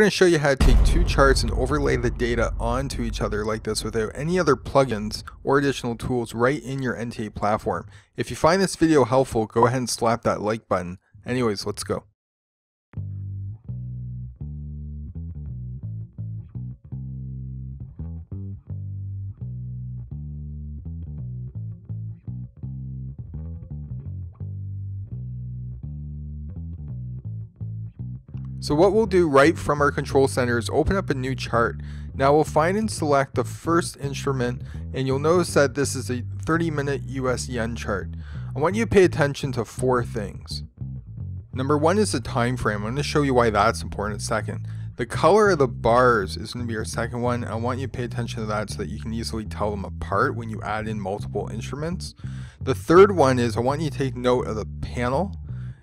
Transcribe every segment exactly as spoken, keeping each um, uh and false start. going to show you how to take two charts and overlay the data onto each other like this without any other plugins or additional tools right in your N T A platform. If you find this video helpful, go ahead and slap that like button. Anyways, let's go. So what we'll do right from our control center is open up a new chart. Now we'll find and select the first instrument, and you'll notice that this is a thirty minute U S yen chart. I want you to pay attention to four things. Number one is the time frame. I'm going to show you why that's important in a second. The color of the bars is going to be our second one. I want you to pay attention to that so that you can easily tell them apart when you add in multiple instruments. The third one is I want you to take note of the panel.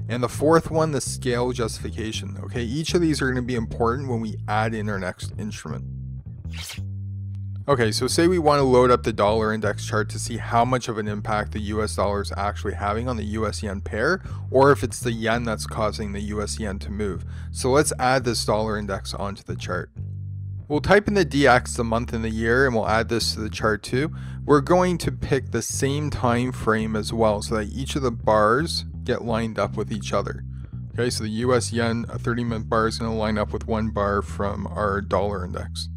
And the fourth one, the scale justification. Okay, each of these are going to be important when we add in our next instrument. Okay, so say we want to load up the dollar index chart to see how much of an impact the U S dollar is actually having on the U S yen pair, or if it's the yen that's causing the U S yen to move. So let's add this dollar index onto the chart. We'll type in the D X, the month and the year, and we'll add this to the chart too. We're going to pick the same time frame as well so that each of the bars get lined up with each other. Okay, so the U S yen, a thirty minute bar is going to line up with one bar from our dollar index.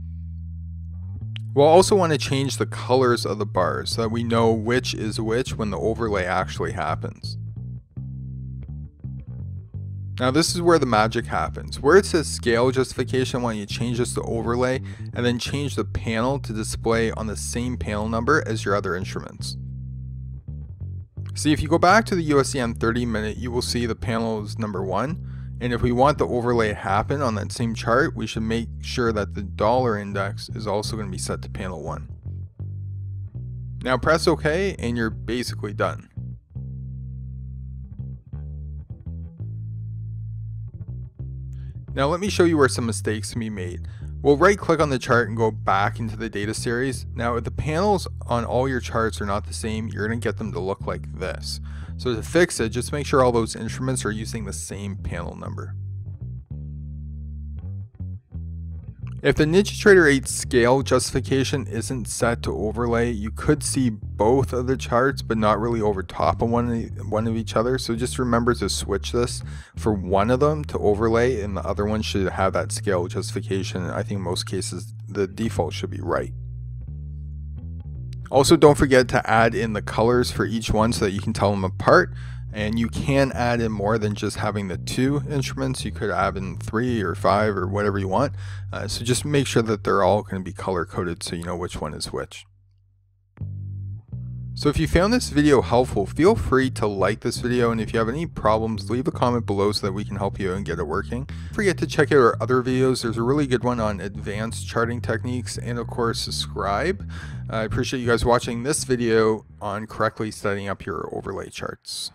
We'll also want to change the colors of the bars so that we know which is which when the overlay actually happens. Now this is where the magic happens. Where it says scale justification, I want you to change this to overlay and then change the panel to display on the same panel number as your other instruments. See, if you go back to the U S yen thirty minute, you will see the panel is number one. And if we want the overlay to happen on that same chart, we should make sure that the dollar index is also going to be set to panel one. Now press OK and you're basically done. Now let me show you where some mistakes can be made. We'll right click on the chart and go back into the data series. Now if the panels on all your charts are not the same, you're going to get them to look like this. So to fix it, just make sure all those instruments are using the same panel number. If the NinjaTrader eight scale justification isn't set to overlay, you could see both of the charts but not really over top of one, one of each other. So just remember to switch this for one of them to overlay and the other one should have that scale justification. I think in most cases the default should be right. Also, don't forget to add in the colors for each one so that you can tell them apart. And you can add in more than just having the two instruments. You could add in three or five or whatever you want. Uh, so just make sure that they're all going to be color coded so you know which one is which. So if you found this video helpful, feel free to like this video, and if you have any problems, leave a comment below so that we can help you and get it working. Don't forget to check out our other videos. There's a really good one on advanced charting techniques, and of course subscribe. I appreciate you guys watching this video on correctly setting up your overlay charts.